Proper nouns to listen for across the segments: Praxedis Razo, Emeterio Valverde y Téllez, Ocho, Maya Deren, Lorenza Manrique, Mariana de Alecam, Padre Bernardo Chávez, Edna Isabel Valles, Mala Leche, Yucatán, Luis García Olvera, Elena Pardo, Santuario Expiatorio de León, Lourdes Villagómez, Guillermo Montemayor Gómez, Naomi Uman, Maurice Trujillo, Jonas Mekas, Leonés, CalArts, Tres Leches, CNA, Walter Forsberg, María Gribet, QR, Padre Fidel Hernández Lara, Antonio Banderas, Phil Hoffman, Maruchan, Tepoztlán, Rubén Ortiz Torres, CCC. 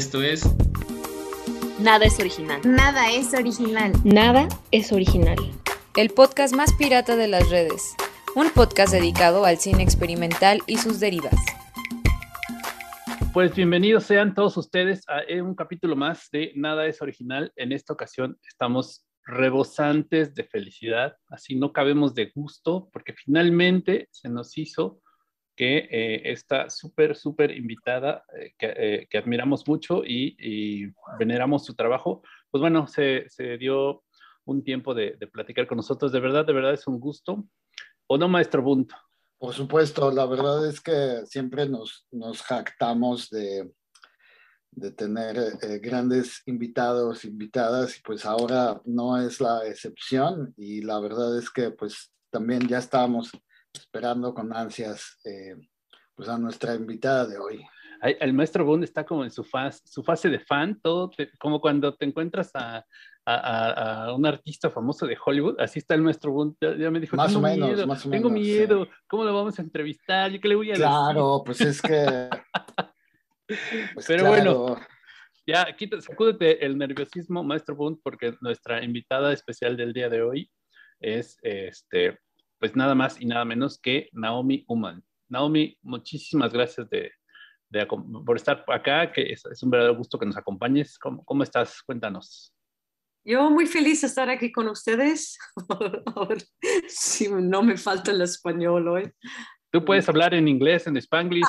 Esto es... Nada es original. Nada es original. Nada es original. El podcast más pirata de las redes. Un podcast dedicado al cine experimental y sus derivas. Pues bienvenidos sean todos ustedes a un capítulo más de Nada es Original. En esta ocasión estamos rebosantes de felicidad, así no cabemos de gusto, porque finalmente se nos hizo que esta súper invitada que admiramos mucho y veneramos su trabajo, pues bueno, se dio un tiempo de platicar con nosotros. De verdad es un gusto. ¿O no, maestro Bunto? Por supuesto, la verdad es que siempre nos jactamos de tener grandes invitados, invitadas, y pues ahora no es la excepción, y la verdad es que pues también ya estábamos esperando con ansias pues a nuestra invitada de hoy. El maestro Bund está como en su fase de fan, como cuando te encuentras a un artista famoso de Hollywood, así está el maestro Bund. Ya me dijo, más o menos, miedo, más o menos. Tengo miedo, sí. ¿Cómo lo vamos a entrevistar? ¿Yo qué le voy a decir? Claro, pues es que... pues pero claro. Bueno, ya sacúdete el nerviosismo, maestro Bund, porque nuestra invitada especial del día de hoy es pues nada más y nada menos que Naomi Uman. Naomi, muchísimas gracias por estar acá, que es un verdadero gusto que nos acompañes. ¿Cómo estás? Cuéntanos. Yo muy feliz de estar aquí con ustedes. A ver si no me falta el español hoy. Tú puedes hablar en inglés, en spanglish,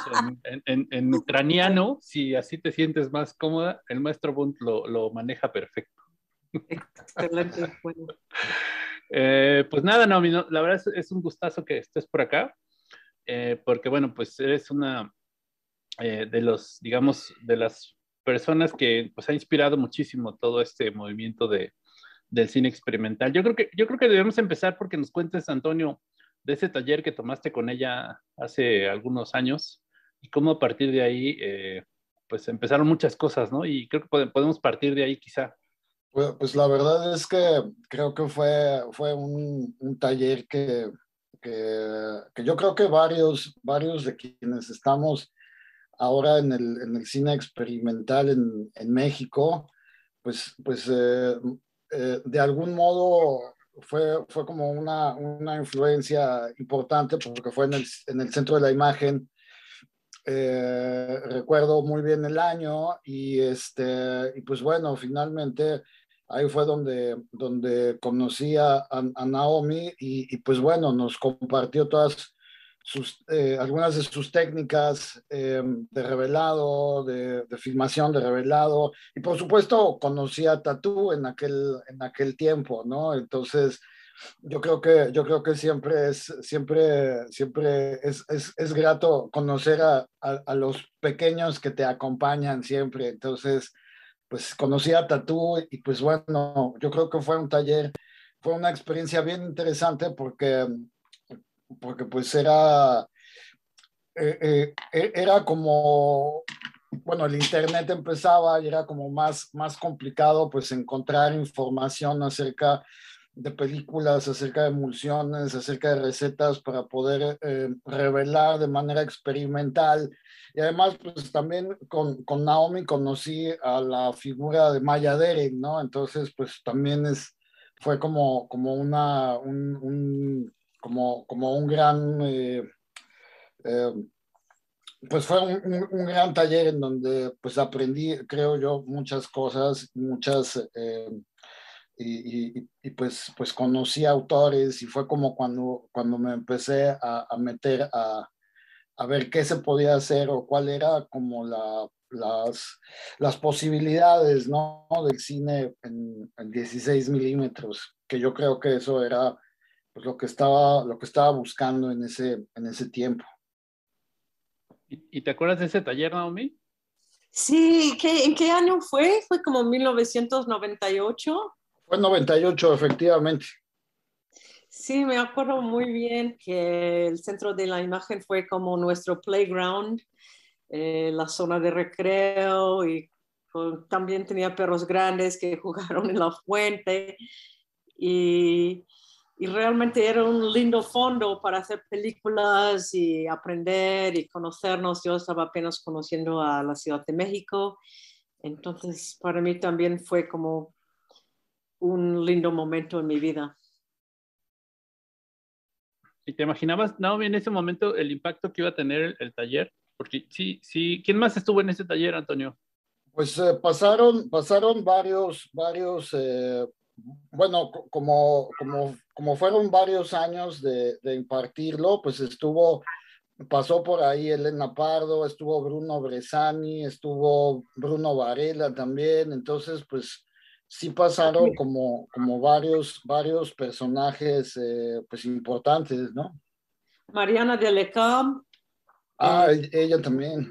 en ucraniano, si así te sientes más cómoda. El maestro Bund lo maneja perfecto. Excelente. Bueno. Pues nada, Naomi, la verdad es un gustazo que estés por acá, porque bueno, pues eres una de las personas que pues ha inspirado muchísimo todo este movimiento del cine experimental. Yo creo que debemos empezar porque nos cuentes, Antonio, de ese taller que tomaste con ella hace algunos años y cómo a partir de ahí pues empezaron muchas cosas, ¿no? Y creo que podemos partir de ahí quizá. Pues la verdad es que creo que fue un taller que yo creo que varios de quienes estamos ahora en el cine experimental en México, pues de algún modo fue como una influencia importante, porque fue en el Centro de la Imagen. Recuerdo muy bien el año y pues bueno, finalmente ahí fue donde conocí a Naomi y pues bueno, nos compartió todas algunas de sus técnicas de revelado, de filmación de revelado, y por supuesto conocí a Tatú en aquel tiempo, ¿no? Entonces yo creo que siempre es grato conocer a los pequeños que te acompañan siempre. Entonces pues conocí a Tatú y pues bueno, yo creo que fue una experiencia bien interesante porque pues era como, bueno, el internet empezaba y era como más complicado pues encontrar información acerca de películas, acerca de emulsiones, acerca de recetas para poder revelar de manera experimental. Y además, pues también con Naomi conocí a la figura de Maya Deren, ¿no? Entonces, pues también fue como un gran... pues fue un gran taller en donde pues aprendí, creo yo, muchas cosas, muchas... pues conocí autores y fue como cuando me empecé a meter a ver qué se podía hacer o cuál era como las posibilidades, ¿no? Del cine en 16 milímetros, que yo creo que eso era pues lo que estaba buscando en ese tiempo. ¿Y te acuerdas de ese taller, Naomi? Sí, ¿en qué año fue? Fue como 1998. Fue 98, efectivamente. Sí, me acuerdo muy bien que el Centro de la Imagen fue como nuestro playground, la zona de recreo, y también tenía perros grandes que jugaron en la fuente, y realmente era un lindo fondo para hacer películas y aprender y conocernos. Yo estaba apenas conociendo a la Ciudad de México Entonces, para mí también fue como un lindo momento en mi vida. ¿Y te imaginabas, Naomi, en ese momento el impacto que iba a tener el taller? Porque sí, ¿quién más estuvo en ese taller, Antonio? Pues pasaron varios bueno, como fueron varios años de impartirlo, pues pasó por ahí Elena Pardo, estuvo Bruno Bresani, estuvo Bruno Varela también. Entonces, pues sí pasaron como varios personajes pues importantes, ¿no? Mariana de Alecam. Ah, ella también.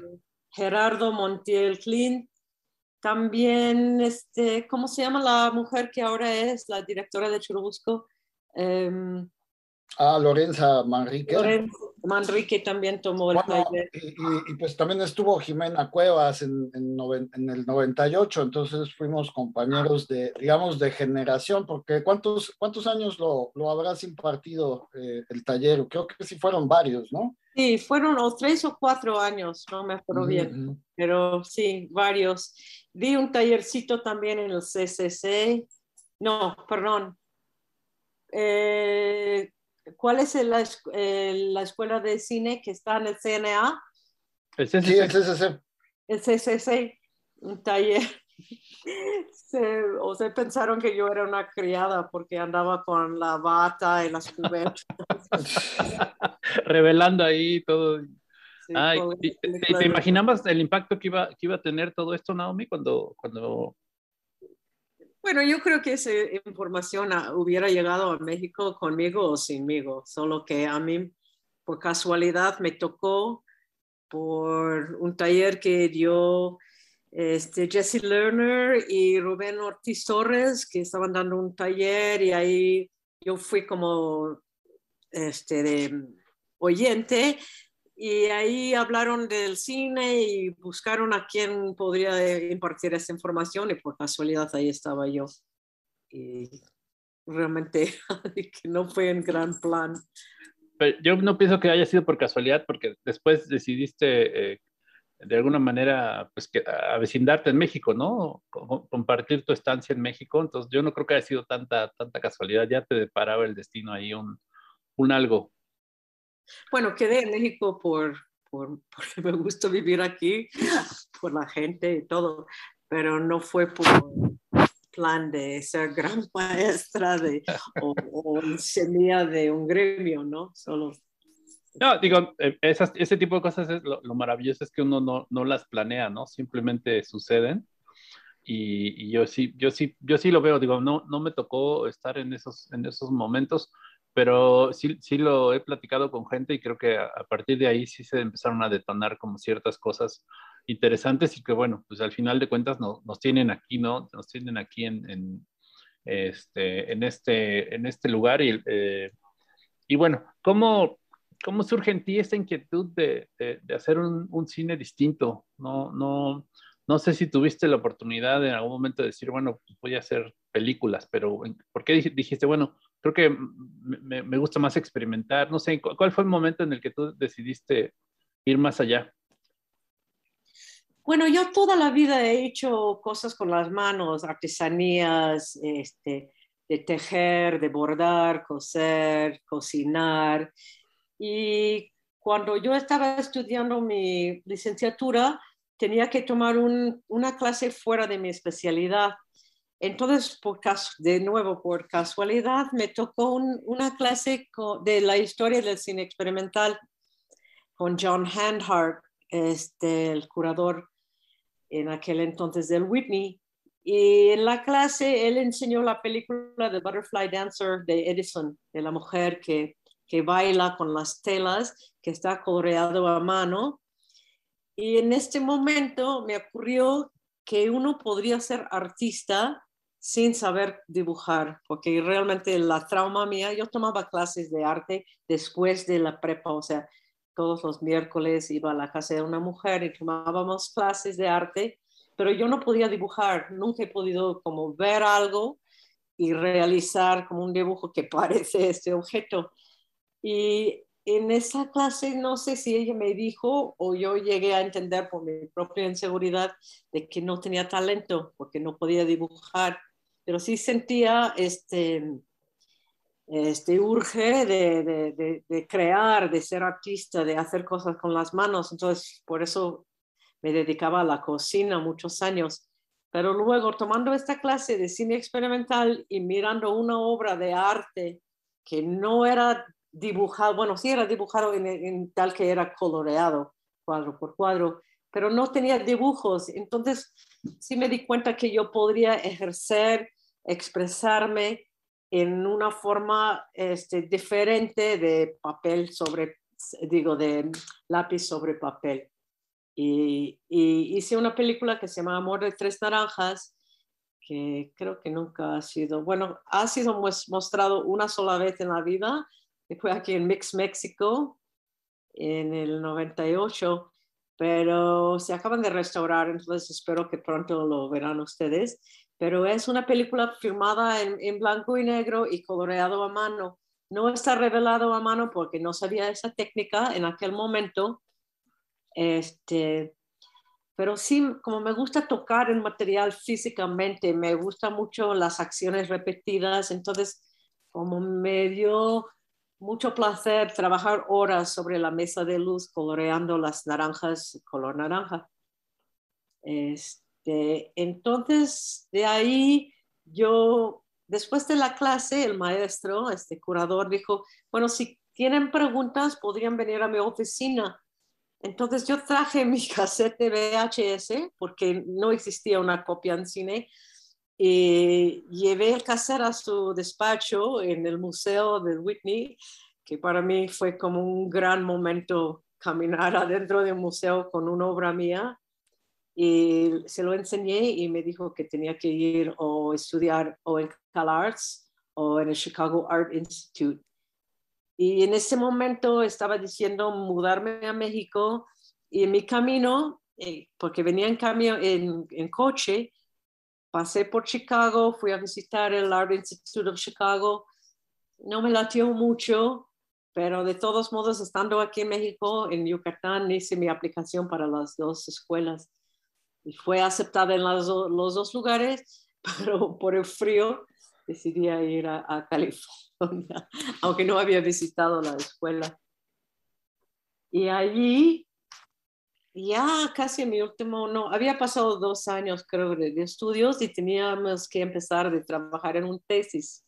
Gerardo Montiel Klin. También, ¿cómo se llama la mujer que ahora es la directora de Churubusco? Lorenza Manrique. Lorenza Manrique también tomó el taller. Y pues también estuvo Jimena Cuevas en el 98, entonces fuimos compañeros de generación, porque ¿cuántos años lo habrás impartido el taller? Creo que sí fueron varios, ¿no? Sí, fueron 3 o 4 años, no me acuerdo bien, pero sí, varios. Di un tallercito también en el CCC, no, perdón. ¿Cuál es la escuela de cine que está en el CNA? El CCC. Sí, el CCC. El CCC, un taller. O sea, pensaron que yo era una criada porque andaba con la bata y las cubetas. Revelando ahí todo. Sí, ay, ¿te imaginabas el impacto que iba a tener todo esto, Naomi, cuando... Bueno, yo creo que esa información hubiera llegado a México conmigo o sinmigo, solo que a mí por casualidad me tocó por un taller que dio Jesse Lerner y Rubén Ortiz Torres, que estaban dando un taller, y ahí yo fui como oyente, y ahí hablaron del cine y buscaron a quién podría impartir esa información, y por casualidad ahí estaba yo. Y realmente que no fue en gran plan. Pero yo no pienso que haya sido por casualidad, porque después decidiste de alguna manera, pues, avecindarte en México, ¿no? Compartir tu estancia en México. Entonces, yo no creo que haya sido tanta casualidad. Ya te deparaba el destino ahí un algo. Bueno, quedé en México porque me gusta vivir aquí, por la gente y todo, pero no fue por plan de ser gran maestra o semilla de un gremio, ¿no? Solo... No, digo, ese tipo de cosas, lo maravilloso es que uno no las planea, ¿no? Simplemente suceden. Y yo sí lo veo, digo, no me tocó estar en esos momentos, pero sí lo he platicado con gente, y creo que a partir de ahí sí se empezaron a detonar como ciertas cosas interesantes, y que, bueno, pues al final de cuentas nos tienen aquí, ¿no? Nos tienen aquí en este lugar. Y bueno, ¿Cómo surge en ti esta inquietud de hacer un cine distinto? No sé si tuviste la oportunidad en algún momento de decir, bueno, voy a hacer películas, pero ¿por qué dijiste, bueno, creo que me gusta más experimentar? No sé, ¿cuál fue el momento en el que tú decidiste ir más allá? Bueno, yo toda la vida he hecho cosas con las manos, artesanías, de tejer, de bordar, coser, cocinar. Y cuando yo estaba estudiando mi licenciatura, tenía que tomar una clase fuera de mi especialidad. Entonces, por casualidad, me tocó una clase de la historia del cine experimental con John Hanhardt, el curador en aquel entonces del Whitney. Y en la clase, él enseñó la película The Butterfly Dancer de Edison, de la mujer que baila con las telas, que está coloreado a mano. Y en este momento me ocurrió que uno podría ser artista sin saber dibujar, porque realmente la trauma mía, yo tomaba clases de arte después de la prepa, o sea, todos los miércoles iba a la casa de una mujer y tomábamos clases de arte, pero yo no podía dibujar, nunca he podido como ver algo y realizar como un dibujo que parece este objeto. Y en esa clase, no sé si ella me dijo o yo llegué a entender por mi propia inseguridad de que no tenía talento porque no podía dibujar, pero sí sentía este urge de crear, de ser artista, de hacer cosas con las manos. Entonces, por eso me dedicaba a la cocina muchos años. Pero luego, tomando esta clase de cine experimental y mirando una obra de arte que no era dibujado, bueno, sí era dibujado en tal que era coloreado, cuadro por cuadro, pero no tenía dibujos. Entonces, sí me di cuenta que yo podría ejercer, expresarme en una forma diferente de papel sobre, digo, de lápiz sobre papel. Y hice una película que se llama Amor de Tres Naranjas, que creo que nunca ha sido, bueno, ha sido mostrado una sola vez en la vida, que fue aquí en Mix, México, en el 98, pero se acaban de restaurar, entonces espero que pronto lo verán ustedes. Pero es una película filmada en blanco y negro y coloreado a mano. No está revelado a mano porque no sabía esa técnica en aquel momento. Pero sí, como me gusta tocar el material físicamente, me gustan mucho las acciones repetidas, entonces como me dio mucho placer trabajar horas sobre la mesa de luz coloreando las naranjas, color naranja. Entonces, de ahí yo, después de la clase, el maestro, curador, dijo, bueno, si tienen preguntas, podrían venir a mi oficina. Entonces yo traje mi casete VHS porque no existía una copia en cine y llevé el casete a su despacho en el museo de Whitney, que para mí fue como un gran momento caminar adentro de un museo con una obra mía, y se lo enseñé y me dijo que tenía que ir o estudiar o en CalArts o en el Chicago Art Institute. Y en ese momento estaba diciendo mudarme a México, y en mi camino, porque venía en coche, pasé por Chicago, fui a visitar el Art Institute of Chicago. No me latió mucho, pero de todos modos, estando aquí en México, en Yucatán, hice mi aplicación para las dos escuelas. Y fue aceptada en los dos lugares, pero por el frío decidí ir a California, aunque no había visitado la escuela. Y allí, ya casi en mi último, no, había pasado 2 años, creo, de estudios, y teníamos que empezar de trabajar en una tesis.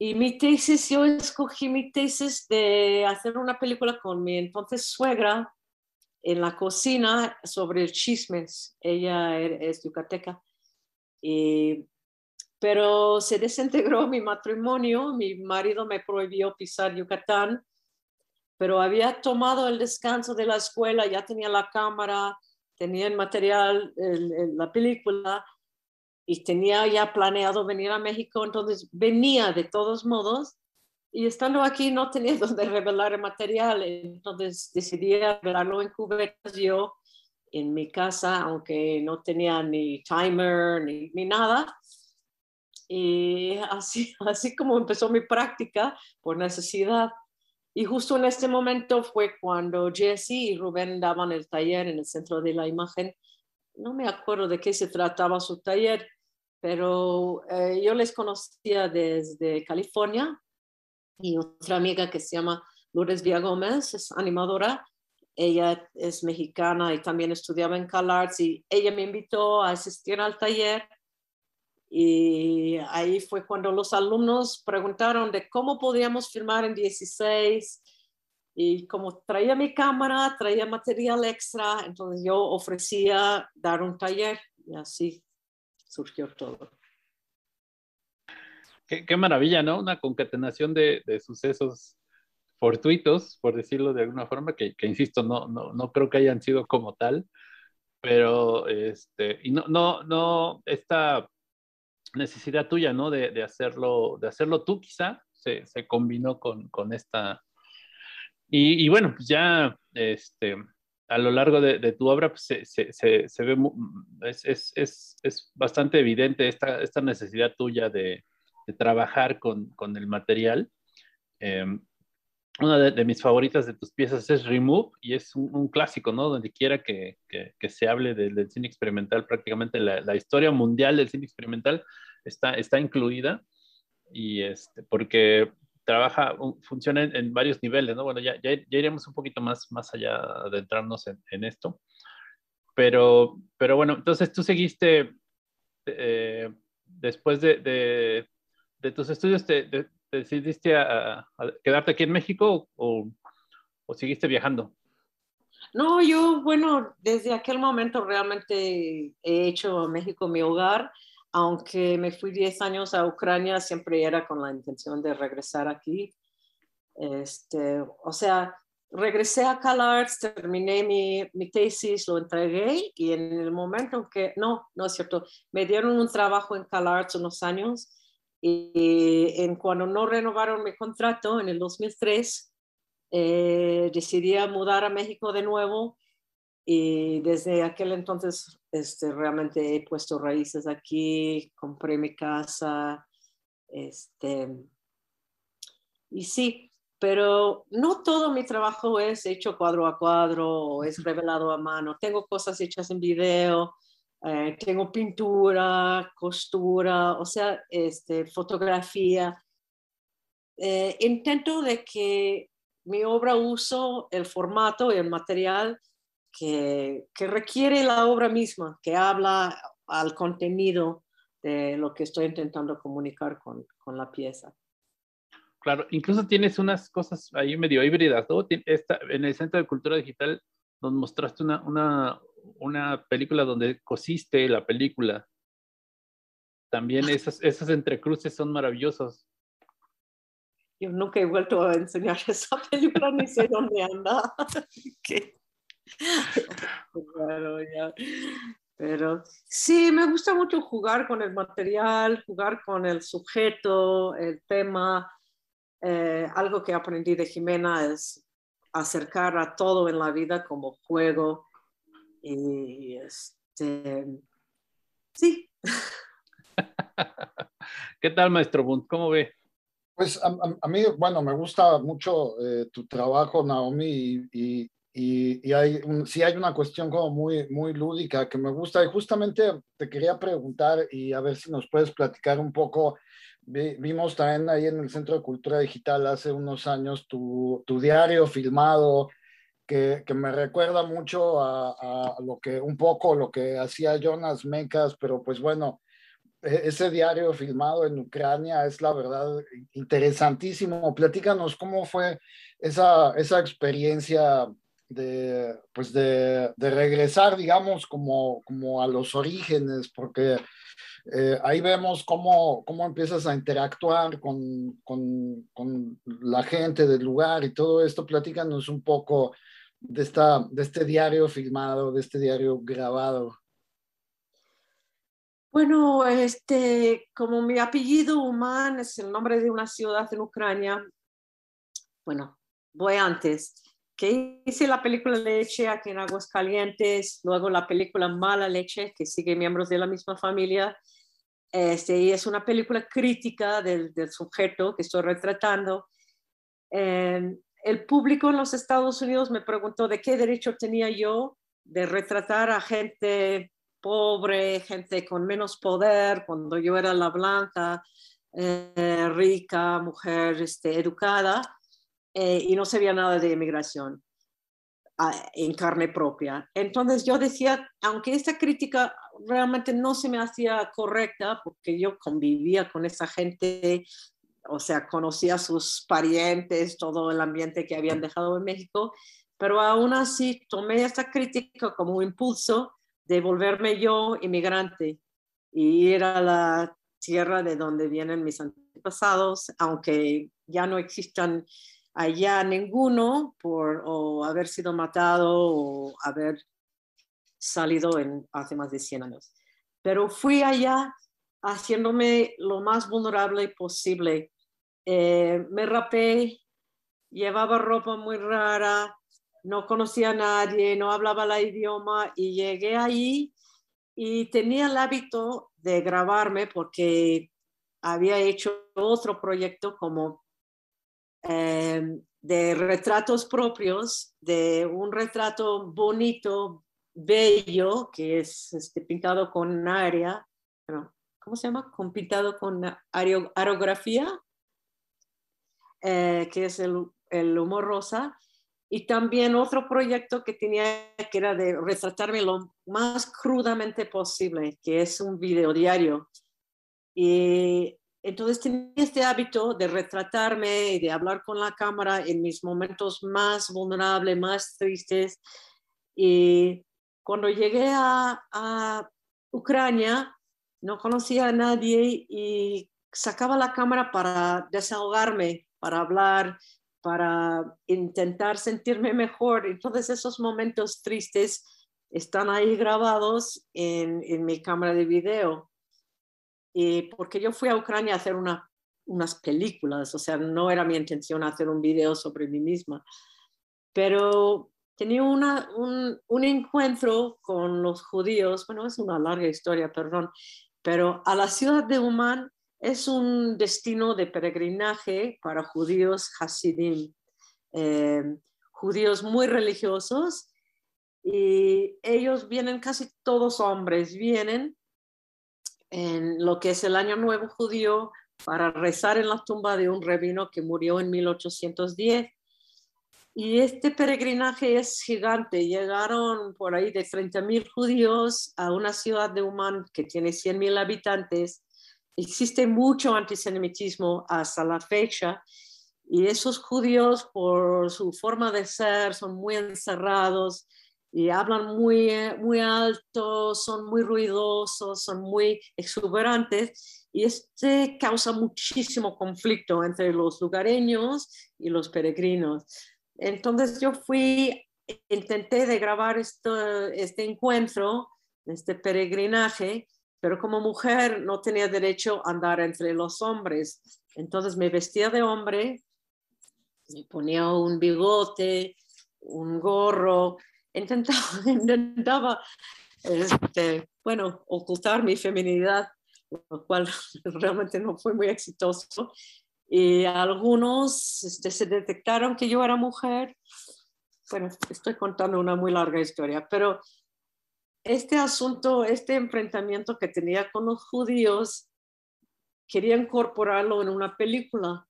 Y mi tesis, yo escogí mi tesis de hacer una película con mi entonces suegra en la cocina sobre chismes. Ella es yucateca. Pero se desintegró mi matrimonio, mi marido me prohibió pisar Yucatán, pero había tomado el descanso de la escuela, ya tenía la cámara, tenía el material, la película, y tenía ya planeado venir a México, entonces venía de todos modos, y estando aquí no tenía donde revelar el material, entonces decidí revelarlo en cubetas yo, en mi casa, aunque no tenía ni timer ni nada. Y así como empezó mi práctica por necesidad. Y justo en este momento fue cuando Jesse y Rubén daban el taller en el Centro de la Imagen. No me acuerdo de qué se trataba su taller, pero yo les conocía desde California, y otra amiga que se llama Lourdes Villagómez es animadora. Ella es mexicana y también estudiaba en CalArts, y ella me invitó a asistir al taller. Y ahí fue cuando los alumnos preguntaron de cómo podíamos filmar en 16, y como traía mi cámara, traía material extra, entonces yo ofrecía dar un taller, y así surgió todo. Qué maravilla, ¿no? Una concatenación de sucesos fortuitos, por decirlo de alguna forma, que insisto, no creo que hayan sido como tal, pero y no esta necesidad tuya, ¿no? De hacerlo tú, quizá, se combinó con esta. Y bueno, pues ya a lo largo de tu obra, pues se ve, es bastante evidente esta necesidad tuya de trabajar con el material. una de mis favoritas de tus piezas es Remove, y es un clásico, ¿no? Donde quiera que se hable del cine experimental, prácticamente la historia mundial del cine experimental está incluida, y porque trabaja, funciona en varios niveles, ¿no? Bueno, ya iremos un poquito más allá, adentrarnos en esto. Pero bueno, entonces tú seguiste, después de tus estudios, ¿te decidiste a quedarte aquí en México o seguiste viajando? No, yo, bueno, desde aquel momento realmente he hecho México mi hogar, aunque me fui 10 años a Ucrania, siempre era con la intención de regresar aquí. O sea, regresé a CalArts, terminé mi tesis, lo entregué, y en el momento que, no es cierto, me dieron un trabajo en CalArts unos años. Y cuando no renovaron mi contrato en el 2003, decidí mudar a México de nuevo, y desde aquel entonces realmente he puesto raíces aquí, compré mi casa, y sí, pero no todo mi trabajo es hecho cuadro a cuadro o es revelado a mano. Tengo cosas hechas en video. Tengo pintura, costura, o sea, fotografía. Intento de que mi obra uso el formato y el material que requiere la obra misma, que habla al contenido de lo que estoy intentando comunicar con la pieza. Claro, incluso tienes unas cosas ahí medio híbridas, ¿no? En el Centro de Cultura Digital nos mostraste una película donde cosiste la película. También esos entrecruces son maravillosos. Yo nunca he vuelto a enseñar esa película, ni sé dónde anda. Claro, ya. Pero sí, me gusta mucho jugar con el material, jugar con el sujeto, el tema. Algo que aprendí de Jimena es acercar a todo en la vida como juego. Y sí. ¿Qué tal, maestro Bunt? ¿Cómo ve? Pues a mí, bueno, me gusta mucho tu trabajo, Naomi, y sí hay una cuestión como muy lúdica que me gusta, y justamente te quería preguntar, y a ver si nos puedes platicar un poco. Vimos también ahí en el Centro de Cultura Digital hace unos años tu diario filmado, que me recuerda mucho a lo que un poco lo que hacía Jonas Mekas, pero pues bueno, ese diario filmado en Ucrania es la verdad interesantísimo. Platícanos cómo fue esa experiencia de regresar, digamos, como a los orígenes, porque ahí vemos cómo empiezas a interactuar con la gente del lugar y todo esto. Platícanos un poco de este diario filmado, de este diario grabado. Bueno, como mi apellido Uman es el nombre de una ciudad en Ucrania, bueno, voy antes. Que hice la película Leche aquí en Aguascalientes, luego la película Mala Leche, que sigue miembros de la misma familia, y es una película crítica del sujeto que estoy retratando. El público en los Estados Unidos me preguntó de qué derecho tenía yo de retratar a gente pobre, gente con menos poder, cuando yo era la blanca, rica, mujer educada. Y no sabía nada de inmigración en carne propia. Entonces yo decía, aunque esta crítica realmente no se me hacía correcta, porque yo convivía con esa gente, o sea, conocía a sus parientes, todo el ambiente que habían dejado en México, pero aún así tomé esta crítica como un impulso de volverme yo inmigrante y ir a la tierra de donde vienen mis antepasados, aunque ya no existan allá ninguno por o haber sido matado o haber salido hace más de 100 años. Pero fui allá haciéndome lo más vulnerable posible. Me rapé, llevaba ropa muy rara, no conocía a nadie, no hablaba el idioma, y llegué ahí y tenía el hábito de grabarme porque había hecho otro proyecto como de retratos propios, de un retrato bonito, bello, que es pintado con área, ¿cómo se llama? Pintado con aerografía, que es el humor rosa. Y también otro proyecto que tenía, que era de retratarme lo más crudamente posible, que es un video diario. Y entonces tenía este hábito de retratarme y de hablar con la cámara en mis momentos más vulnerables, más tristes. Y cuando llegué a Ucrania, no conocía a nadie y sacaba la cámara para desahogarme, para hablar, para intentar sentirme mejor. Entonces esos momentos tristes están ahí grabados en mi cámara de video. Y porque yo fui a Ucrania a hacer unas películas, o sea, no era mi intención hacer un video sobre mí misma. Pero tenía un encuentro con los judíos, bueno, es una larga historia, perdón, pero a la ciudad de Uman es un destino de peregrinaje para judíos hasidim, judíos muy religiosos, y ellos vienen, casi todos hombres, vienen en lo que es el Año Nuevo Judío para rezar en la tumba de un rabino que murió en 1810. Y este peregrinaje es gigante. Llegaron por ahí de 30.000 judíos a una ciudad de Uman que tiene 100.000 habitantes. Existe mucho antisemitismo hasta la fecha, y esos judíos, por su forma de ser, son muy encerrados y hablan muy alto, son muy ruidosos, son muy exuberantes, y causa muchísimo conflicto entre los lugareños y los peregrinos. Entonces yo intenté de grabar este encuentro, este peregrinaje, pero como mujer no tenía derecho a andar entre los hombres. Entonces me vestía de hombre, me ponía un bigote, un gorro, intentaba bueno, ocultar mi feminidad, lo cual realmente no fue muy exitoso. Y algunos se detectaron que yo era mujer. Bueno, estoy contando una muy larga historia, pero este enfrentamiento que tenía con los judíos, quería incorporarlo en una película.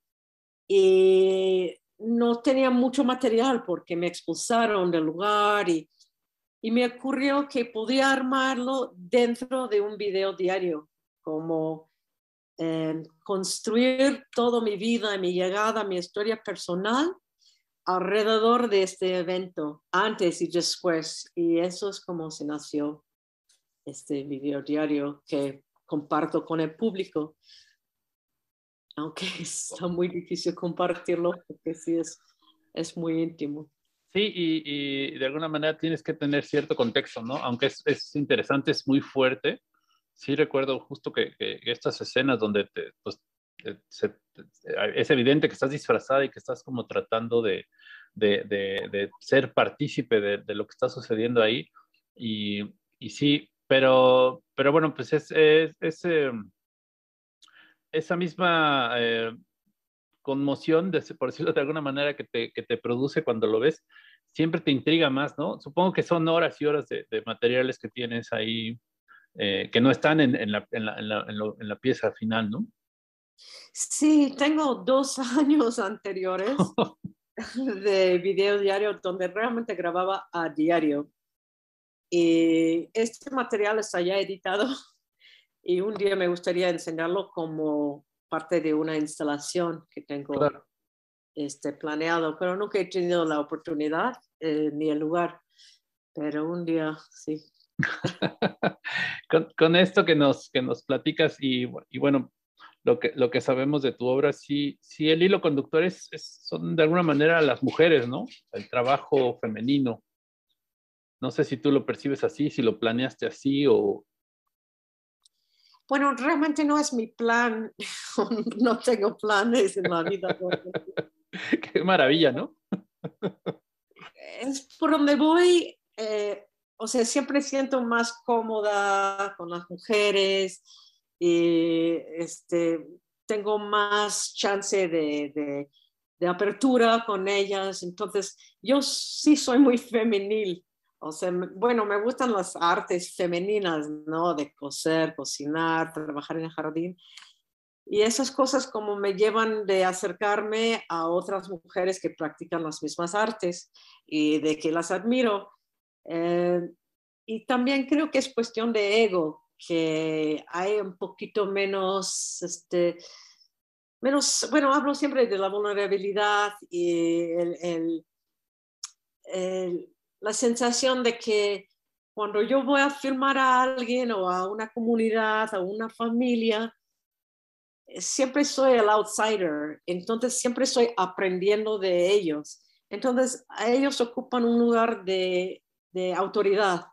Y no tenía mucho material porque me expulsaron del lugar, y me ocurrió que podía armarlo dentro de un video diario, como construir toda mi vida, mi llegada, mi historia personal alrededor de este evento, antes y después. Y eso es como se nació este video diario que comparto con el público. Aunque está muy difícil compartirlo porque sí es muy íntimo. Sí, y de alguna manera tienes que tener cierto contexto, ¿no? Aunque es interesante, es muy fuerte. Sí recuerdo justo que estas escenas donde es evidente que estás disfrazada y que estás como tratando de ser partícipe de lo que está sucediendo ahí, y sí, pero bueno, pues esa misma conmoción, por decirlo de alguna manera, que te produce cuando lo ves, siempre te intriga más, ¿no? Supongo que son horas y horas de materiales que tienes ahí, que no están en la pieza final, ¿no? Sí, tengo 2 años anteriores de video diario donde realmente grababa a diario. Y este material está ya editado y un día me gustaría enseñarlo como parte de una instalación que tengo planeado, pero nunca he tenido la oportunidad ni el lugar, pero un día sí. con esto que nos platicas y bueno, lo que sabemos de tu obra, sí el hilo conductor son de alguna manera las mujeres, ¿no? El trabajo femenino. No sé si tú lo percibes así, si lo planeaste así o... Bueno, realmente no es mi plan. No tengo planes en la vida. Qué maravilla, ¿no? Es por donde voy. O sea, siempre siento más cómoda con las mujeres. Y tengo más chance de de apertura con ellas. Entonces, yo sí soy muy femenil. O sea, bueno, me gustan las artes femeninas, ¿no? De coser, cocinar, trabajar en el jardín. Y esas cosas como me llevan de acercarme a otras mujeres que practican las mismas artes y de que las admiro. Y también creo que es cuestión de ego, que hay un poquito menos... bueno, hablo siempre de la vulnerabilidad y la sensación de que cuando yo voy a filmar a alguien o a una comunidad, a una familia, siempre soy el outsider, entonces siempre estoy aprendiendo de ellos. Entonces, ellos ocupan un lugar de autoridad,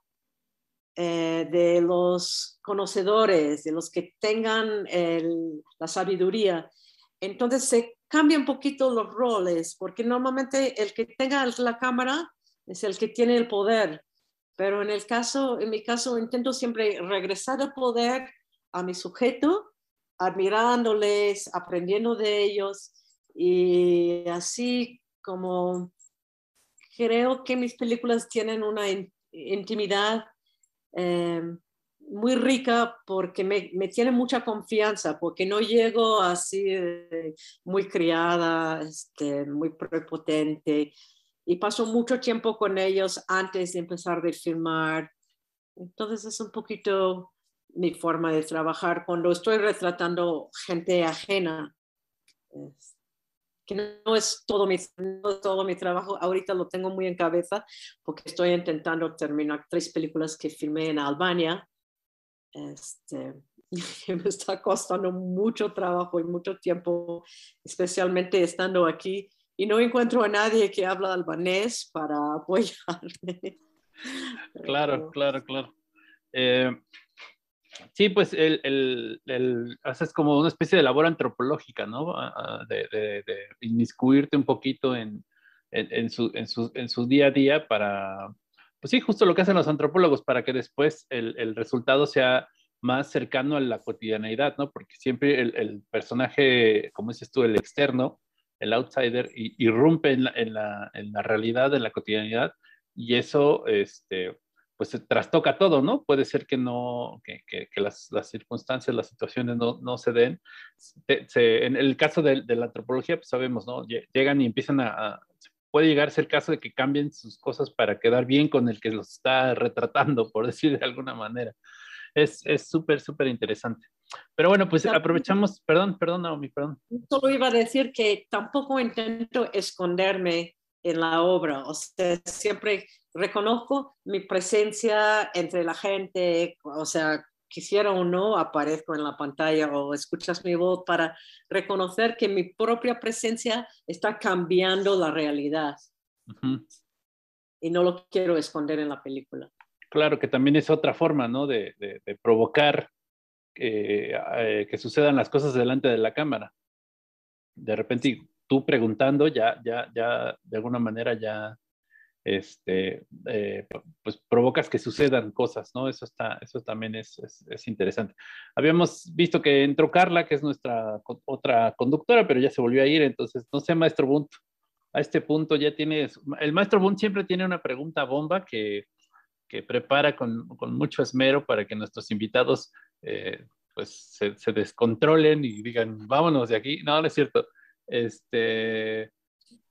de los conocedores, de los que tengan la sabiduría. Entonces, se cambian un poquito los roles, porque normalmente el que tenga la cámara es el que tiene el poder. Pero en mi caso, intento siempre regresar el poder a mi sujeto, admirándoles, aprendiendo de ellos. Y así como creo que mis películas tienen una intimidad muy rica, porque me tienen mucha confianza, porque no llego así muy criada, muy prepotente. Y paso mucho tiempo con ellos antes de empezar de filmar. Entonces es un poquito mi forma de trabajar cuando estoy retratando gente ajena. Que no es todo mi trabajo. Ahorita lo tengo muy en cabeza porque estoy intentando terminar 3 películas que filmé en Albania. Me está costando mucho trabajo y mucho tiempo, especialmente estando aquí. Y no encuentro a nadie que habla albanés para apoyarme. Claro, claro, claro. Sí, pues haces como una especie de labor antropológica, ¿no? De inmiscuirte un poquito en su día a día para, pues sí, justo lo que hacen los antropólogos, para que después el resultado sea más cercano a la cotidianeidad, ¿no? Porque siempre el personaje, como dices tú, el externo, el outsider, irrumpe en la realidad, en la cotidianidad, y eso, pues se trastoca todo, ¿no? Puede ser que no, que las circunstancias, las situaciones no se den. En el caso de la antropología, pues sabemos, ¿no? Llegan y empiezan puede llegar a ser el caso de que cambien sus cosas para quedar bien con el que los está retratando, por decir de alguna manera. Es súper, súper interesante. Pero bueno, pues aprovechamos, perdón Naomi, perdón. Solo iba a decir que tampoco intento esconderme en la obra, o sea, siempre reconozco mi presencia entre la gente, o sea, quisiera o no, aparezco en la pantalla o escuchas mi voz para reconocer que mi propia presencia está cambiando la realidad. Uh-huh. Y no lo quiero esconder en la película. Claro, que también es otra forma, ¿no? De provocar que sucedan las cosas delante de la cámara. De repente, y tú preguntando, ya de alguna manera ya pues provocas que sucedan cosas, ¿no? Eso también es interesante. Habíamos visto que entró Carla, que es nuestra otra conductora, pero ya se volvió a ir. Entonces, no sé, maestro Bunt, a este punto ya tienes... El maestro Bunt siempre tiene una pregunta bomba que prepara con mucho esmero para que nuestros invitados pues se descontrolen y digan, vámonos de aquí. No, no es cierto.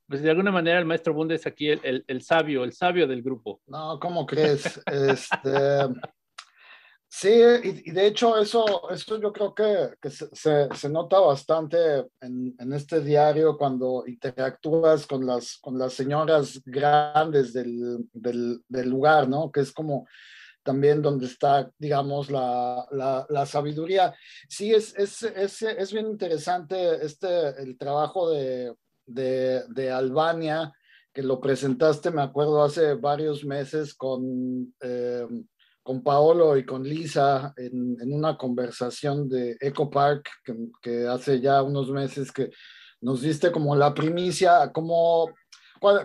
Pues de alguna manera el maestro Bund es aquí el sabio del grupo. No, ¿cómo crees? Sí, y de hecho eso yo creo que se nota bastante en este diario cuando interactúas con las señoras grandes del lugar, ¿no? Que es como también donde está, digamos, la sabiduría. Sí, es bien interesante el trabajo de Albania, que lo presentaste, me acuerdo, hace varios meses con Paolo y con Lisa en una conversación de Eco Park, que hace ya unos meses que nos diste como la primicia, como...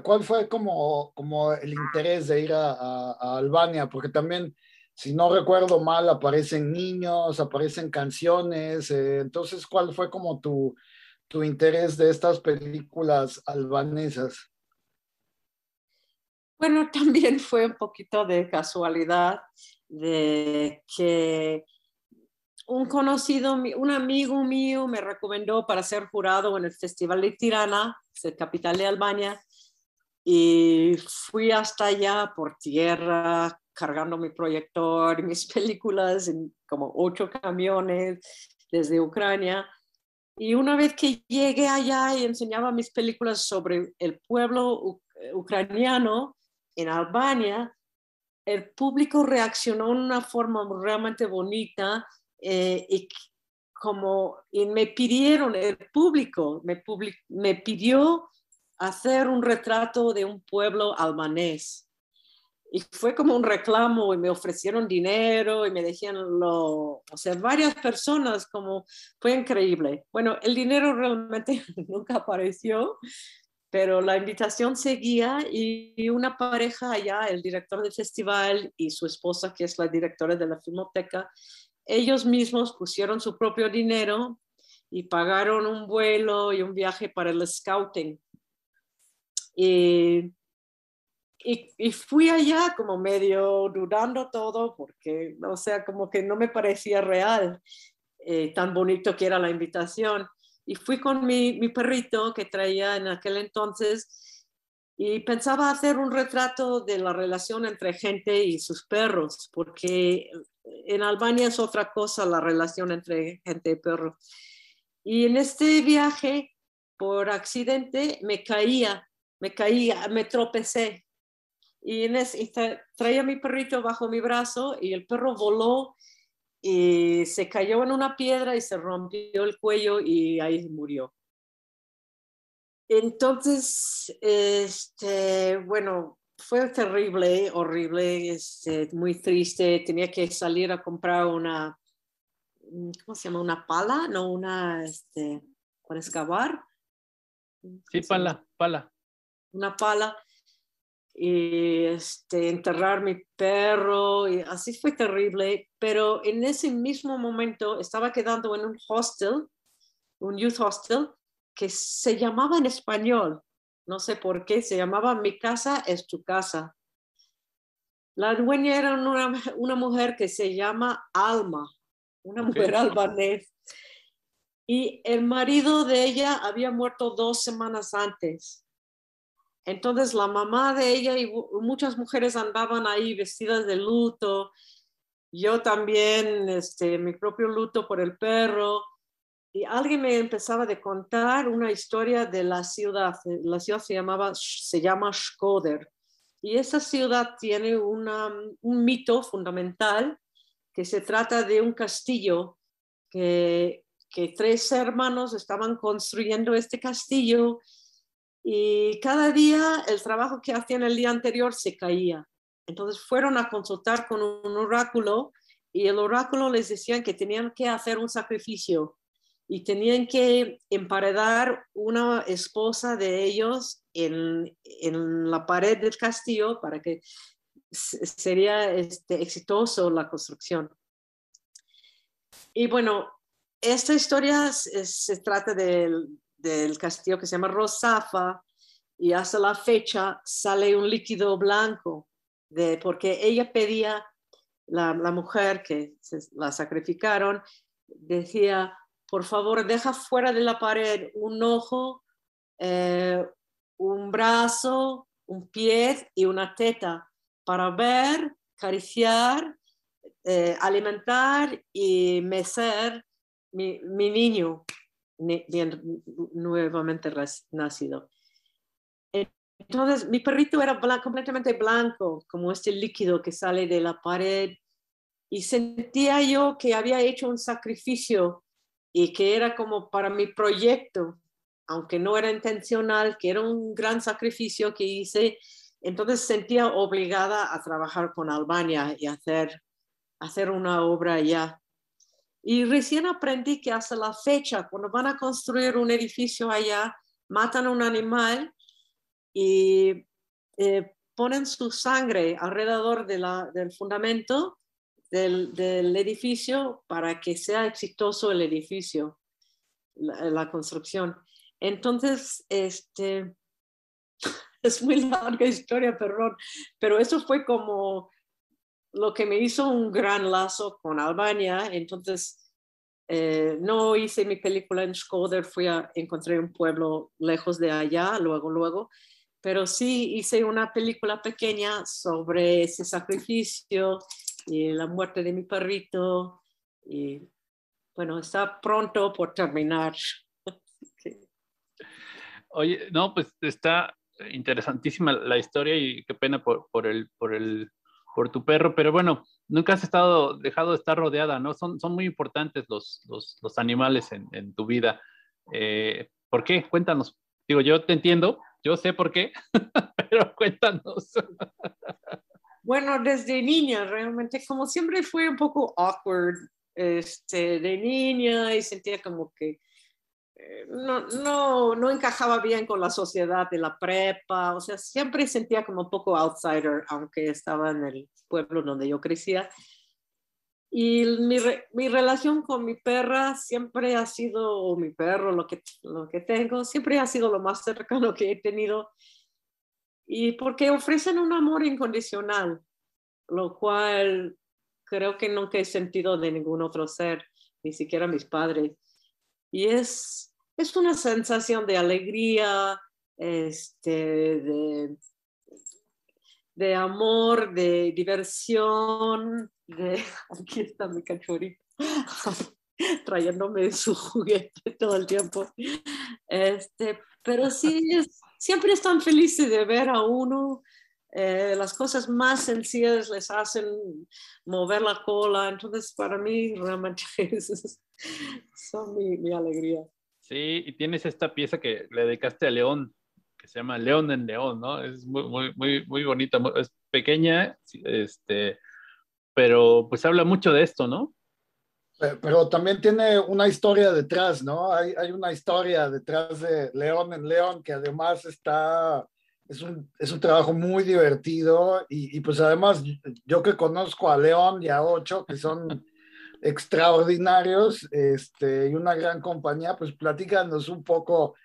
¿Cuál fue como el interés de ir a Albania? Porque también, si no recuerdo mal, aparecen niños, aparecen canciones. Entonces, ¿cuál fue como tu, tu interés de estas películas albanesas? Bueno, también fue un poquito de casualidad de que un conocido, un amigo mío me recomendó para ser jurado en el Festival de Tirana, la capital de Albania, y fui hasta allá por tierra, cargando mi proyector, mis películas en como 8 camiones desde Ucrania. Y una vez que llegué allá y enseñaba mis películas sobre el pueblo ucraniano en Albania, el público reaccionó de una forma realmente bonita y me pidieron, el público me pidió hacer un retrato de un pueblo albanés. Y fue como un reclamo y me ofrecieron dinero y me dejaron varias personas, como fue increíble. Bueno, el dinero realmente nunca apareció, pero la invitación seguía y una pareja allá, el director del festival y su esposa, que es la directora de la filmoteca, ellos mismos pusieron su propio dinero y pagaron un vuelo y un viaje para el scouting. Y fui allá como medio dudando todo porque, como que no me parecía real, tan bonito que era la invitación. Y fui con mi perrito que traía en aquel entonces y pensaba hacer un retrato de la relación entre gente y sus perros, porque en Albania es otra cosa la relación entre gente y perro. Y en este viaje, por accidente, me tropecé. Y traía a mi perrito bajo mi brazo y el perro voló y se cayó en una piedra y se rompió el cuello y ahí murió. Entonces, fue terrible, horrible, muy triste. Tenía que salir a comprar una, ¿cómo se llama? Una pala, no una, para excavar. Sí, pala. Una pala. Y enterrar mi perro, y así fue terrible, pero en ese mismo momento estaba quedando en un hostel, un youth hostel, que se llamaba en español, no sé por qué, se llamaba Mi Casa Es Tu Casa. La dueña era una mujer que se llama Alma, una mujer albanés, y el marido de ella había muerto 2 semanas antes. Entonces la mamá de ella y muchas mujeres andaban ahí vestidas de luto. Yo también, mi propio luto por el perro. Y alguien me empezaba a contar una historia de la ciudad. La ciudad se llama Shkodër. Y esa ciudad tiene un mito fundamental que se trata de un castillo que 3 hermanos estaban construyendo este castillo. Y cada día el trabajo que hacían el día anterior se caía. Entonces fueron a consultar con un oráculo y el oráculo les decía que tenían que hacer un sacrificio y tenían que emparedar una esposa de ellos en la pared del castillo para que sería exitoso la construcción. Y bueno, esta historia se trata del castillo que se llama Rosafa y hasta la fecha sale un líquido blanco porque ella pedía, la mujer que la sacrificaron, decía, por favor deja fuera de la pared un ojo, un brazo, un pie y una teta para ver, acariciar, alimentar y mecer mi niño. Bien nuevamente nacido. Entonces mi perrito era completamente blanco, como este líquido que sale de la pared, y sentía yo que había hecho un sacrificio y que era como para mi proyecto, aunque no era intencional, que era un gran sacrificio que hice. Entonces sentía obligada a trabajar con Albania y hacer una obra allá. Y recién aprendí que hasta la fecha, cuando van a construir un edificio allá, matan a un animal y ponen su sangre alrededor del fundamento del edificio para que sea exitoso el edificio. la construcción. Entonces, es muy larga historia, perdón, pero eso fue como lo que me hizo un gran lazo con Albania. Entonces, no hice mi película en Shkodër, fui a encontrar un pueblo lejos de allá, luego, pero sí hice una película pequeña sobre ese sacrificio y la muerte de mi perrito, y bueno, está pronto por terminar. Sí. Oye, no, pues está interesantísima la historia y qué pena por tu perro, pero bueno, nunca has dejado de estar rodeada, ¿no? Son muy importantes los animales en tu vida. ¿Por qué? Cuéntanos. Digo, yo te entiendo, yo sé por qué, pero cuéntanos. Bueno, desde niña, realmente, como siempre fue un poco awkward, de niña, y sentía como que no encajaba bien con la sociedad de la prepa, o sea, siempre sentía como un poco outsider, aunque estaba en el pueblo donde yo crecía. Y mi relación con mi perra siempre ha sido, o mi perro, lo que tengo, siempre ha sido lo más cercano que he tenido. Y porque ofrecen un amor incondicional, lo cual creo que nunca he sentido de ningún otro ser, ni siquiera mis padres. Y es una sensación de alegría, de amor, de diversión, Aquí está mi cachorrito, trayéndome su juguete todo el tiempo. Pero sí, siempre están felices de ver a uno. Las cosas más sencillas les hacen mover la cola, entonces para mí realmente son mi alegría. Sí, y tienes esta pieza que le dedicaste a León, que se llama León en León, ¿no? Es muy bonita, es pequeña, pero pues habla mucho de esto, ¿no? Pero también tiene una historia detrás, ¿no? Hay una historia detrás de León en León, que además es un trabajo muy divertido y pues además yo que conozco a León y a Ocho, que son extraordinarios, y una gran compañía, pues platícanos un poco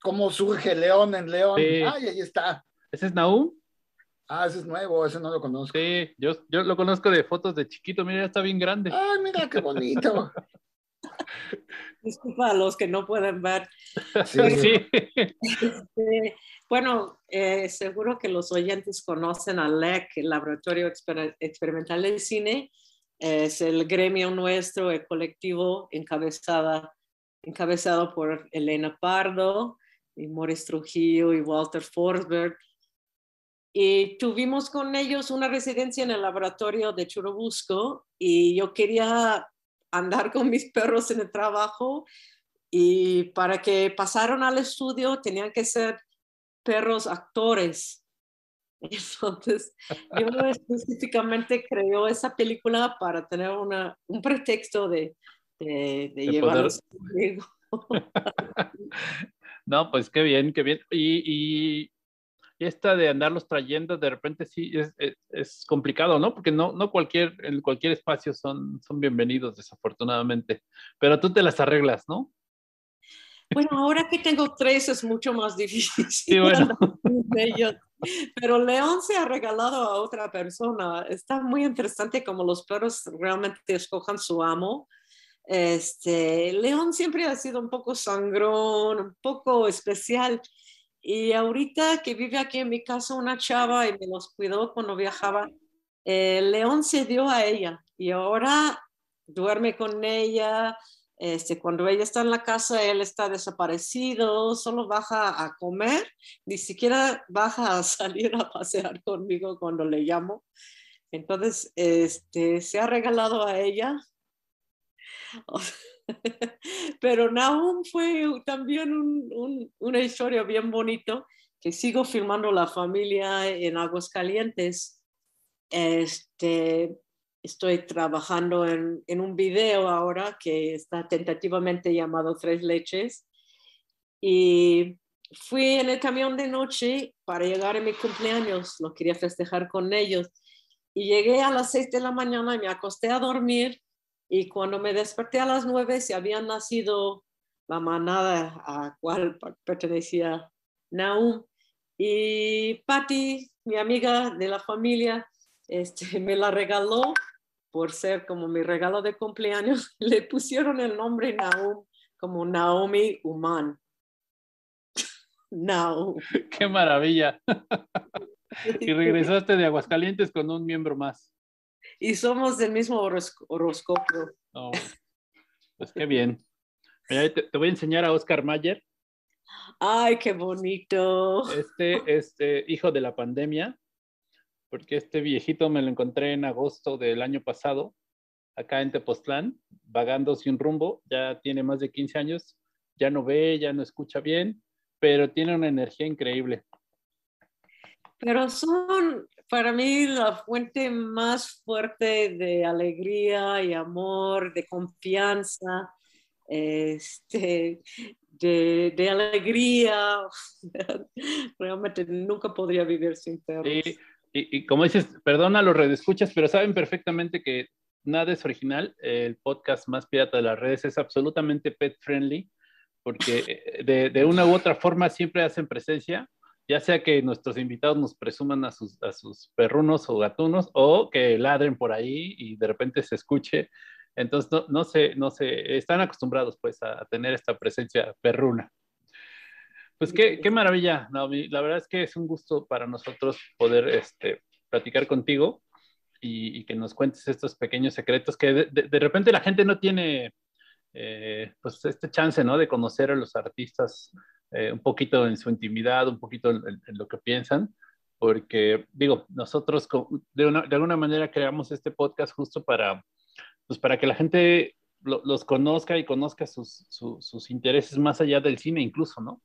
cómo surge León en León. Sí. Ay, ahí está. ¿Ese es Nahum? Ah, ese es nuevo, ese no lo conozco. Sí, yo lo conozco de fotos de chiquito, mira, ya está bien grande. Ay, mira, qué bonito. Disculpa a los que no pueden ver. Sí. Bueno, seguro que los oyentes conocen a LEC, el Laboratorio Experimental del Cine. Es el gremio nuestro, el colectivo encabezado por Elena Pardo, y Maurice Trujillo y Walter Forsberg. Y tuvimos con ellos una residencia en el laboratorio de Churubusco y yo quería andar con mis perros en el trabajo, y para que pasaron al estudio tenían que ser perros actores. Entonces yo específicamente creo esa película para tener un pretexto de llevarlos conmigo. No, pues qué bien, qué bien. Y esta de andarlos trayendo, de repente sí es complicado, ¿no? Porque no en cualquier espacio son bienvenidos, desafortunadamente. Pero tú te las arreglas, ¿no? Bueno, ahora que tengo tres es mucho más difícil. Sí, bueno. Pero León se ha regalado a otra persona. Está muy interesante como los perros realmente escojan su amo. León siempre ha sido un poco sangrón, un poco especial. Y ahorita que vive aquí en mi casa una chava y me los cuidó cuando viajaba, León se dio a ella y ahora duerme con ella. Cuando ella está en la casa, él está desaparecido, solo baja a comer, ni siquiera baja a salir a pasear conmigo cuando le llamo. Entonces, se ha regalado a ella. Pero Nahum fue también una historia bien bonita, que sigo filmando la familia en Aguascalientes. Estoy trabajando en un video ahora que está tentativamente llamado Tres Leches. Y fui en el camión de noche para llegar a mi cumpleaños, lo quería festejar con ellos. Y llegué a las 6 de la mañana y me acosté a dormir. Y cuando me desperté a las 9, se habían nacido la manada a la cual pertenecía Nahum. Y Patti, mi amiga de la familia, me la regaló por ser como mi regalo de cumpleaños. Le pusieron el nombre Nahum como Naomi Uman. Nahum. ¡Qué maravilla! Y regresaste de Aguascalientes con un miembro más. Y somos del mismo horóscopo. Oh, pues qué bien. Te voy a enseñar a Oscar Mayer. ¡Ay, qué bonito! Hijo de la pandemia, porque este viejito me lo encontré en agosto del año pasado, acá en Tepoztlán, vagando sin rumbo. Ya tiene más de 15 años, ya no ve, ya no escucha bien, pero tiene una energía increíble. Pero son, para mí, la fuente más fuerte de alegría y amor, de confianza, de alegría. Realmente nunca podría vivir sin perros. Y como dices, perdona los redescuchas, pero saben perfectamente que Nada es Original, el podcast más pirata de las redes, es absolutamente pet friendly, porque de una u otra forma siempre hacen presencia, ya sea que nuestros invitados nos presuman a sus perrunos o gatunos, o que ladren por ahí y de repente se escuche. Entonces, no se están acostumbrados pues a tener esta presencia perruna. Pues qué maravilla, Naomi. La verdad es que es un gusto para nosotros poder platicar contigo y que nos cuentes estos pequeños secretos que de repente la gente no tiene pues chance, ¿no? De conocer a los artistas un poquito en su intimidad, un poquito en lo que piensan. Porque, digo, nosotros de alguna manera creamos este podcast justo para que la gente los conozca y conozca sus intereses más allá del cine incluso, ¿no?